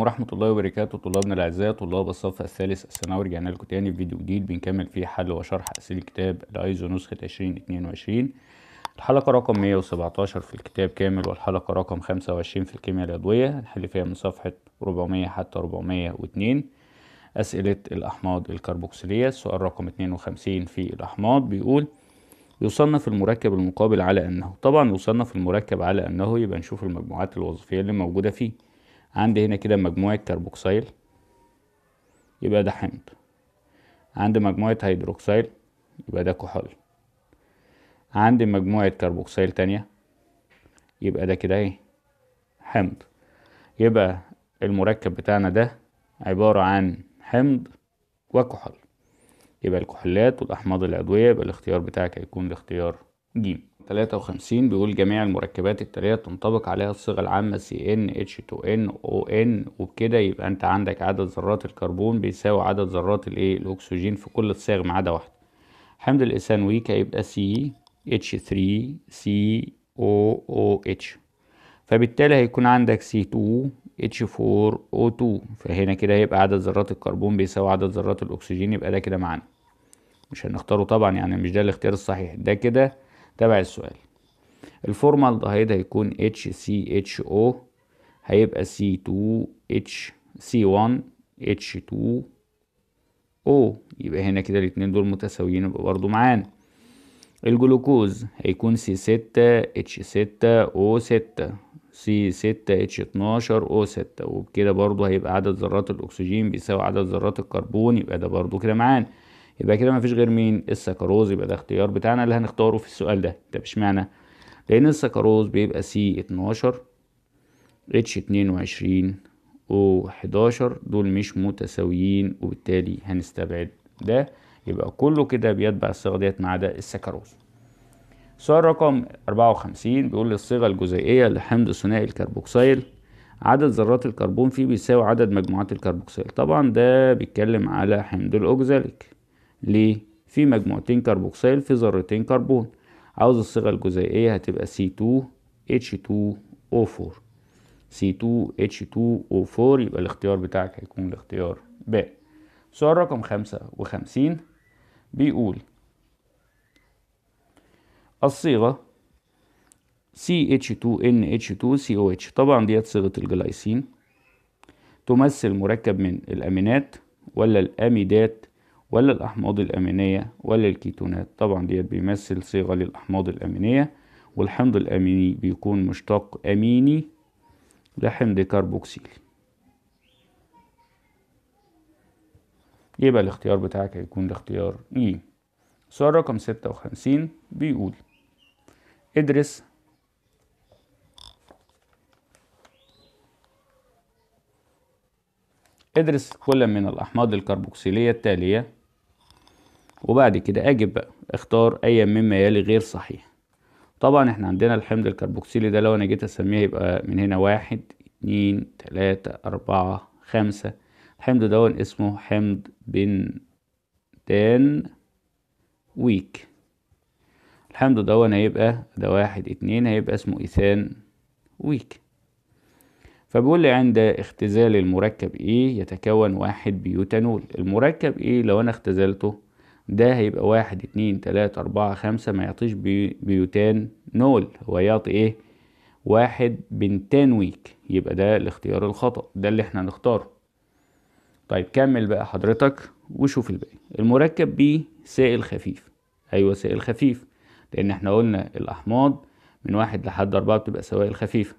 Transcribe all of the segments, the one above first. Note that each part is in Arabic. عليكم ورحمة الله وبركاته طلابنا الأعزاء، طلاب الصف الثالث الثانوي. رجعنا لكم تاني في فيديو جديد بنكمل فيه حل وشرح أسئلة كتاب الايزو نسخة 2022، الحلقة رقم 117 في الكتاب كامل، والحلقة رقم 25 في الكيمياء العضوية هنحل فيها من صفحة 400 حتى 402 أسئلة الأحماض الكربوكسيلية. السؤال رقم 52 في الأحماض بيقول يصنف المركب المقابل على أنه، طبعا يصنف المركب على أنه، يبقى نشوف المجموعات الوظيفية اللي موجودة فيه. عندي هنا كده مجموعة كربوكسيل يبقى ده حمض، عندي مجموعة هيدروكسيل يبقى ده كحول، عندي مجموعة كربوكسيل تانية يبقى ده كده ايه، حمض. يبقى المركب بتاعنا ده عبارة عن حمض وكحول. يبقى الكحولات والأحماض العضوية يبقى الاختيار بتاعك هيكون الاختيار ج. 53 بيقول جميع المركبات التالية تنطبق عليها الصيغة العامة CnH2NON، وبكده يبقى انت عندك عدد ذرات الكربون بيساوي عدد ذرات الايه، الأكسجين في كل الصيغ ما عدا واحدة. حمض الإيثانويك ويكا يبقى CH3COOH، فبالتالي هيكون عندك C2H4O2، فهنا كده هيبقى عدد ذرات الكربون بيساوي عدد ذرات الأكسجين، يبقى ده كده معانا مش هنختاره طبعا، يعني مش ده الاختيار الصحيح، ده كده تبع السؤال. الفورمالدهيد هيكون HCHO، هيبقى C2H1H2O، يبقى هنا كده الاتنين دول متساويين، يبقى برضو معانا. الجلوكوز هيكون C6H6O6 C6H12O6، وبكده برضو هيبقى عدد ذرات الأكسجين بيساوي عدد ذرات الكربون، يبقى ده برضو كده معانا. يبقى كده مفيش غير مين، السكروز، يبقى ده اختيار بتاعنا اللي هنختاره في السؤال ده. ده اشمعنى؟ لأن السكروز بيبقى C12H22O11، دول مش متساويين وبالتالي هنستبعد ده، يبقى كله كده بيتبع الصيغة ديت ما عدا السكروز. السؤال رقم 54 بيقول الصيغة الجزيئية لحمض ثنائي الكربوكسيل عدد ذرات الكربون فيه بيساوي عدد مجموعات الكربوكسيل. طبعا ده بيتكلم على حمض الأوكزاليك، ليه؟ في مجموعتين كربوكسيل في ذرتين كربون، عاوز الصيغة الجزيئية هتبقى C2H2O4 C2H2O4، يبقى الاختيار بتاعك هيكون الاختيار ب. السؤال رقم 55 بيقول الصيغة CH2NH2COH، طبعا ديت صيغة الجلايسين، تمثل مركب من الأمينات ولا الأميدات ولا الأحماض الأمينية ولا الكيتونات. طبعا ديت بيمثل صيغة للأحماض الأمينية، والحمض الأميني بيكون مشتق أميني لحمض كربوكسيل، يبقى الاختيار بتاعك هيكون الاختيار ج. سؤال رقم 56 بيقول ادرس كل من الأحماض الكربوكسيلية التالية، وبعد كده أجب بقى اختار أي مما يلي غير صحيح. طبعا احنا عندنا الحمض الكربوكسيلي ده لو أنا جيت أسميه يبقى من هنا 1 2 3 4 5، الحمض ده اسمه حمض بنتان ويك. الحمض ده هيبقى ده 1 2 هيبقى اسمه إيثان ويك. فبيقول لي عند اختزال المركب ايه يتكون 1 بيوتانول. المركب ايه لو انا اختزلته ده هيبقى 1 2 3 4 5، ما يعطيش بيوتانول، هو يعطي ايه، 1 بنتان ويك، يبقى ده الاختيار الخطأ، ده اللي احنا هنختاره. طيب كمل بقى حضرتك وشوف الباقي. المركب بي سائل خفيف، ايوه سائل خفيف، لان احنا قلنا الاحماض من 1 لحد 4 بتبقى سوائل خفيفة،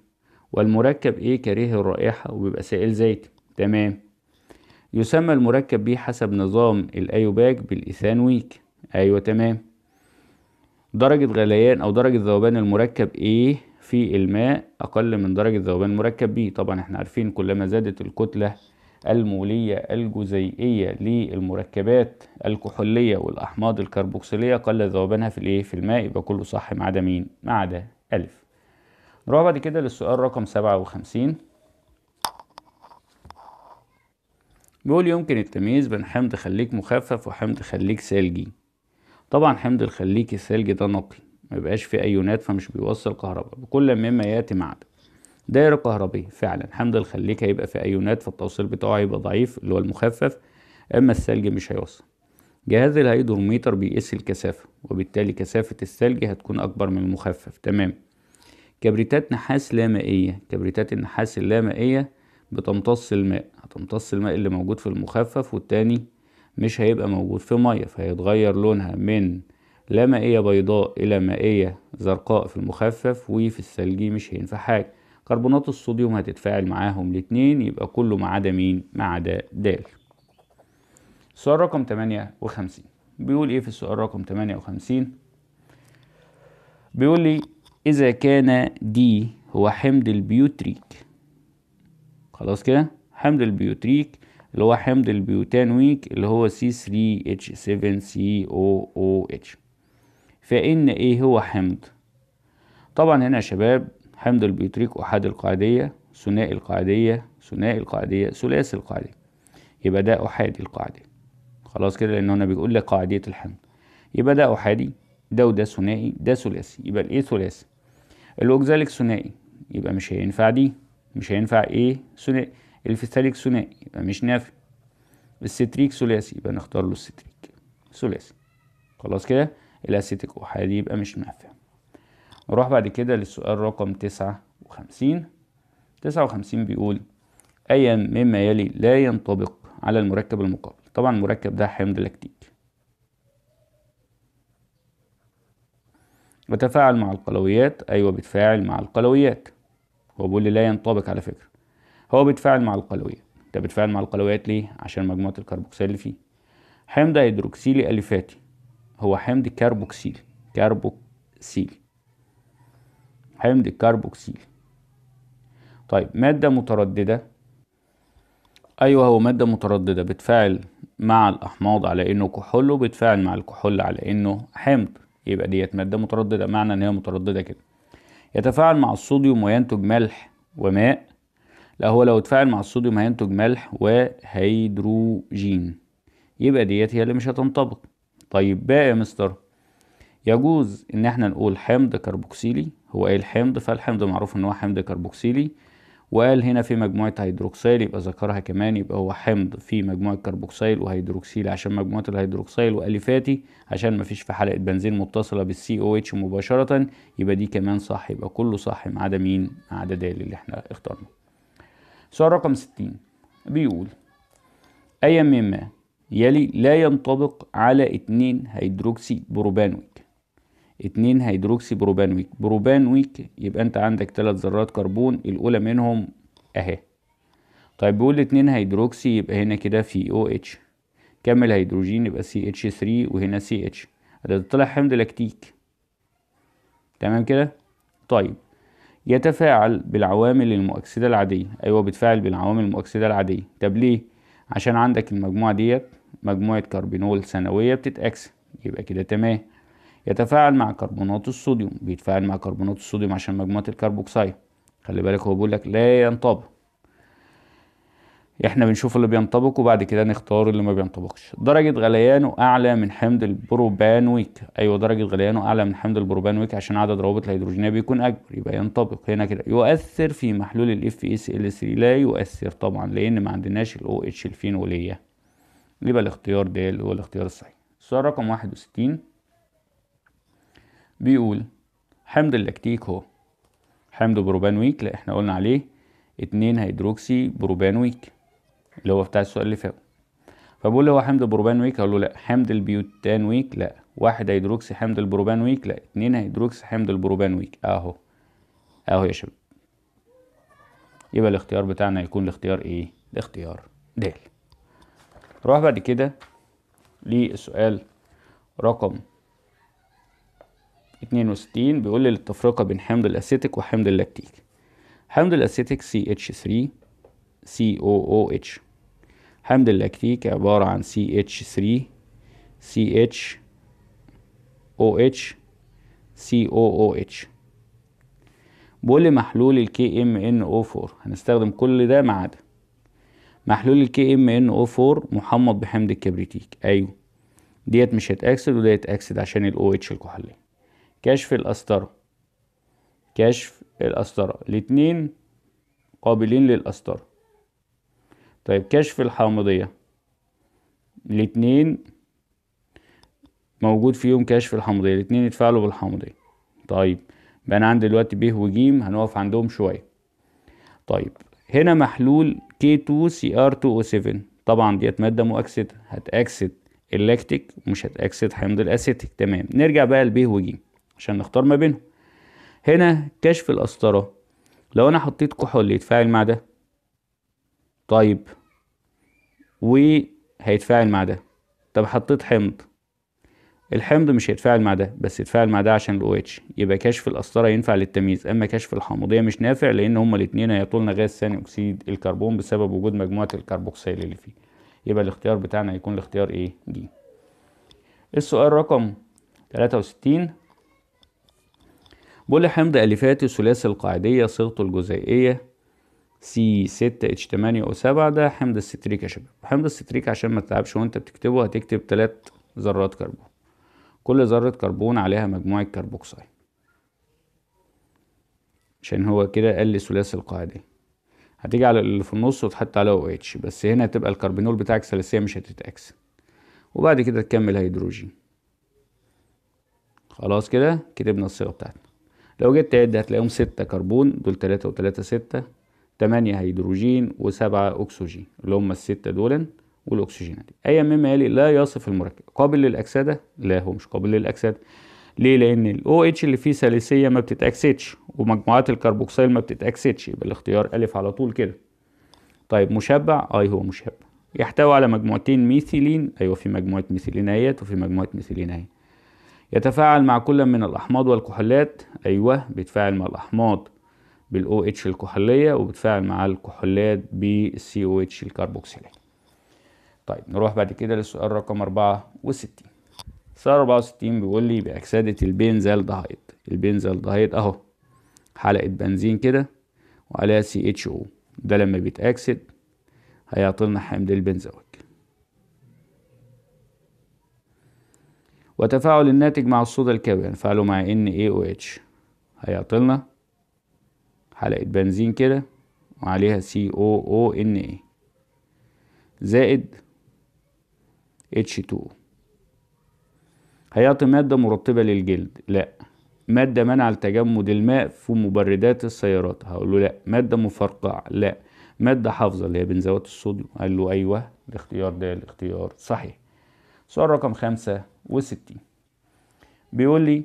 والمركب ايه كريه الرائحة وبيبقى سائل زيت، تمام. يسمى المركب بيه حسب نظام الايوباك بالإيثانويك، ايوه تمام. درجة غليان او درجة ذوبان المركب ايه في الماء اقل من درجة ذوبان المركب بيه. طبعا احنا عارفين كلما زادت الكتلة المولية الجزيئية للمركبات الكحولية والاحماض الكربوكسيلية قل ذوبانها في الايه، في الماء، يبقى كله صح ما عدا مين، ما عدا الف. نروح بعد كده للسؤال رقم 57 بيقول يمكن التمييز بين حمض خليك مخفف وحمض خليك ثلجي. طبعا حمض الخليك الثلجي ده نقي، مبيبقاش فيه ايونات، فمش بيوصل كهرباء، بكل مما ياتي ما عدا دائرة كهربية فعلا. حمض الخليك هيبقى في ايونات، فالتوصيل بتاعه هيبقى ضعيف اللي هو المخفف، اما الثلج مش هيوصل. جهاز الهيدروميتر بيقيس الكثافة، وبالتالي كثافة الثلج هتكون اكبر من المخفف، تمام. كبريتات نحاس لامائية، كبريتات النحاس اللامائية بتمتص الماء، هتمتص الماء اللي موجود في المخفف والتاني مش هيبقى موجود في مية، فهيتغير لونها من لا مائية بيضاء إلى مائية زرقاء في المخفف، وفي الثلجي مش هينفع حاجة. كربونات الصوديوم هتتفاعل معاهم الاتنين، يبقى كله ما عدا مين؟ ما عدا د. السؤال رقم 58 بيقول ايه في السؤال رقم 58؟ بيقول لي إذا كان دي هو حمض البيوتريك، خلاص كده حمض البيوتريك اللي هو حمض البيوتانويك اللي هو C3H7COOH، فإن إيه هو حمض؟ طبعا هنا يا شباب حمض البيوتريك أحاد القاعدية، ثنائي القاعدية، ثنائي القاعدية، ثلاثي القاعدية، يبقى ده أحادي القاعدية، خلاص كده، لأن هنا بيقول لك قاعدية الحمض، يبقى ده أحادي، ده وده ثنائي، ده ثلاثي، يبقى الإيه ثلاثي. الأوكزاليك ثنائي، يبقى مش هينفع دي، مش هينفع إيه ثنائي. الفيستاليك ثنائي يبقى مش نافع. الستريك ثلاثي، يبقى نختار له الستريك ثلاثي، خلاص كده. الاسيتيك احادي يبقى مش نافع. نروح بعد كده للسؤال رقم 59. 59 بيقول اي مما يلي لا ينطبق على المركب المقابل. طبعا المركب ده حمض لاكتيك، بتفاعل مع القلويات، ايوه بتفاعل مع القلويات، هو بيقول لي لا ينطبق على فكرة، هو بيتفاعل مع القلويات. ده بيتفاعل مع القلويات ليه؟ عشان مجموعة الكربوكسيل اللي فيه. حمض هيدروكسيلي أليفاتي، هو حمض كربوكسيلي، كربوكسيلي، حمض كربوكسيلي. طيب مادة مترددة، أيوه هو مادة مترددة، بتفاعل مع الأحماض على إنه كحول، وبتفاعل مع الكحول على إنه حمض، يبقى ديت مادة مترددة، معنى إن هي مترددة كده. يتفاعل مع الصوديوم وينتج ملح وماء، لا هو لو اتفاعل مع الصوديوم هينتج ملح وهيدروجين، يبقى ديت هي اللي مش هتنطبق. طيب بقى يا مستر يجوز ان احنا نقول حمض كربوكسيلي، هو قال حمض، فالحمض معروف ان هو حمض كربوكسيلي، وقال هنا في مجموعه هيدروكسيل يبقى ذكرها كمان، يبقى هو حمض في مجموعه كربوكسيل وهيدروكسيل عشان مجموعه الهيدروكسيل، واليفاتي عشان ما فيش في حلقه بنزين متصله بالسي او اتش مباشره، يبقى دي كمان صح، يبقى كله صح ما عدا مين؟ ما عدا د اللي احنا اخترناه. سؤال رقم 60 بيقول أي مما يلي لا ينطبق على 2 هيدروكسي بروبانويك. 2 هيدروكسي بروبانويك، بروبانويك يبقى أنت عندك 3 ذرات كربون، الأولى منهم أهي. طيب بيقول 2 هيدروكسي، يبقى هنا كده في OH، كمل هيدروجين يبقى CH3 وهنا CH، ده طلع حمض لاكتيك، تمام كده. طيب يتفاعل بالعوامل المؤكسدة العادية، أيوة بتفاعل بالعوامل المؤكسدة العادية. طب ليه؟ عشان عندك المجموعة ديت مجموعة كربينول ثانوية بتتأكسد، يبقى كده تمام. يتفاعل مع كربونات الصوديوم، بيتفاعل مع كربونات الصوديوم عشان مجموعة الكربوكسيل، خلي بالك هو بيقول لك لا ينطبق، احنا بنشوف اللي بينطبق وبعد كده نختار اللي ما بينطبقش. درجة غليانه اعلى من حمض البروبانويك، ايوه درجة غليانه اعلى من حمض البروبانويك عشان عدد روابط الهيدروجينية بيكون اكبر، يبقى ينطبق هنا كده. يؤثر في محلول الاف اس ال 3، لا يؤثر طبعا لان ما عندناش الاو اتش الفينولية، يبقى الاختيار ده هو الاختيار الصحيح. السؤال رقم 61 بيقول حمض اللاكتيك هو حمض بروبانويك، لا احنا قلنا عليه 2 هيدروكسي بروبانويك اللي هو بتاع السؤال اللي فات، فبقول له هو حمض بروبانويك، هقول له لا. حمض البيوتانويك لا، 1 هيدروكسي حمض البروبانويك لا، 2 هيدروكسي حمض البروبانويك، اهو اهو يا شباب، يبقى الاختيار بتاعنا يكون الاختيار ايه؟ الاختيار د. نروح بعد كده للسؤال رقم 62 بيقول لي التفرقه بين حمض الاسيتيك وحمض اللاكتيك. حمض الاسيتيك CH3 COOH، حمض اللاكتيك عبارة عن CH3 CHOH COOH. بقول لي محلول ال KMNO4، هنستخدم كل ده ما عدا محلول ال KMNO4 محمط بحمض الكبريتيك، أيوه ديت مش هتأكسد وده هيتأكسد عشان ال OH الكحولية. كشف القسطرة، كشف القسطرة الاتنين قابلين للأستار. طيب كشف الحامضية، الاتنين موجود فيهم كشف الحامضية، الاتنين يتفاعلوا بالحامضية. طيب بقى انا عندي دلوقتي ب وج، هنقف عندهم شوية. طيب هنا محلول K2CR2O7، طبعا ديت مادة مؤكسدة، هتأكسد اللاكتيك ومش هتأكسد حمض الأسيتيك. تمام، نرجع بقى لب وج عشان نختار ما بينهم. هنا كشف الأسطرة، لو انا حطيت كحول يتفاعل مع ده، طيب وهيتفاعل مع ده. طب حطيت حمض، الحمض مش هيتفاعل مع ده بس يتفاعل مع ده عشان ال OH، يبقى كشف القسطرة ينفع للتمييز، اما كشف الحامضية مش نافع لان هما الاتنين هيعطولنا غاز ثاني اكسيد الكربون بسبب وجود مجموعة الكربوكسيل اللي فيه. يبقى الاختيار بتاعنا هيكون الاختيار ايه؟ جي. السؤال رقم 63 بيقول لي حمض أليفاتي ثلاثي القاعدية صيغته الجزيئية C6H8O7، ده حمض الستريك يا شباب. حمض الستريك عشان ما تتعبش وانت بتكتبه هتكتب 3 ذرات كربون، كل ذرة كربون عليها مجموعة كربوكسيل عشان هو كده قال لي ثلاثي القاعدية. هتيجي على اللي في النص وتحط عليه او اتش، بس هنا هتبقى الكربينول بتاعك ثلاثية مش هتتأكسد، وبعد كده تكمل هيدروجين. خلاص كده كتبنا الصيغة بتاعتنا. لو جيت تعد هتلاقيهم 6 كربون، دول 3 و3 6، 8 هيدروجين و7 اكسجين، اللي هم ال6 دول والاكسجينات. اي مما يلي لا يصف المركب. قابل للاكسده؟ لا هو مش قابل للاكسده. ليه؟ لان الاو اتش اللي فيه سالسيه ما بتتاكسدش، ومجموعات الكربوكسيل ما بتتاكسدش، يبقى الاختيار الف على طول كده. طيب مشبع؟ اي هو مشبع. يحتوي على مجموعتين ميثيلين؟ ايوه في مجموعه ميثيلين اهيت وفي مجموعه ميثيلين اهي. يتفاعل مع كل من الاحماض والكحولات؟ ايوه بيتفاعل مع الاحماض بالاو اتش الكحوليه، وبتفاعل مع الكحولات بالسي او اتش الكربوكسيلات. طيب نروح بعد كده للسؤال رقم 64. السؤال 64 بيقول لي باكسده البنزالدهايد. البنزالدهايد اهو حلقه بنزين كده وعليها سي اتش او، ده لما بيتاكسد هيعطيلنا حمض البنزويك. وتفاعل الناتج مع الصودا الكبري، هنفعله مع NaOH هيعطيلنا حلقة بنزين كده وعليها COONA زائد H2O، هيعطي مادة مرطبة للجلد. لأ، مادة منع لتجمد الماء في مبردات السيارات، هقول له لأ. مادة مفرقعة؟ لأ. مادة حافظة اللي هي بنزوات الصوديوم، قال له أيوه الاختيار ده الاختيار صحيح. سؤال رقم 65 بيقول لي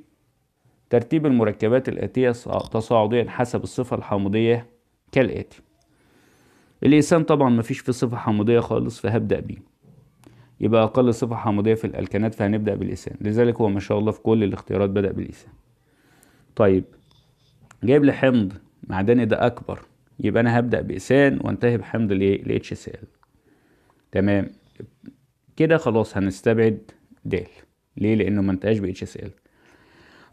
ترتيب المركبات الآتية تصاعديا حسب الصفة الحامضية كالآتي. الإيثان طبعا مفيش فيه صفة حامضية خالص فهبدأ بيه، يبقى أقل صفة حامضية في الألكانات فهنبدأ بالإيثان، لذلك هو ما شاء الله في كل الاختيارات بدأ بالإيثان. طيب جايب لي حمض معدني ده أكبر، يبقى أنا هبدأ بإيثان وانتهي بحمض ال HCl. تمام كده خلاص هنستبعد د، ليه؟ لأنه ما انتهاش ب HCl.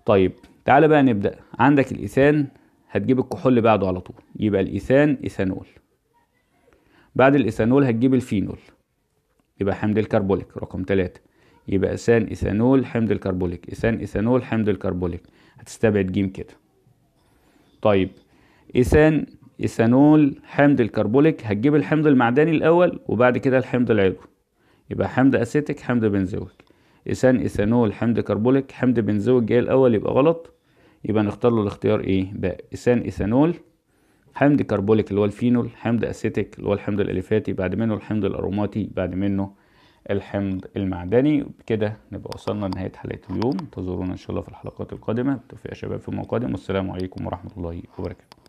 طيب تعالى بقى نبدأ. عندك الإيثان هتجيب الكحول اللي بعده على طول، يبقى الإيثان إيثانول. بعد الإيثانول هتجيب الفينول، يبقى حمض الكربوليك رقم 3، يبقى إيثان إيثانول حمض الكربوليك، إيثان إيثانول حمض الكربوليك، هتستبعد ج كده. طيب إيثان إيثانول حمض الكربوليك، هتجيب الحمض المعدني الأول وبعد كده الحمض العضوي، يبقى حمض أسيتيك حمض بنزويك. إيثان إيثانول حمض كربوليك حمض بنزويك جاي الأول يبقى غلط، يبقى نختار له الاختيار إيه بقى؟ إيثان إيثانول حمض كربوليك اللي هو الفينول، حمض أسيتيك اللي هو الحمض الأليفاتي، بعد منه الحمض الأروماتي، بعد منه الحمض المعدني. بكده نبقى وصلنا لنهاية حلقة اليوم، انتظرونا إن شاء الله في الحلقات القادمة. بالتوفيق يا شباب في ما قادم، والسلام عليكم ورحمة الله وبركاته.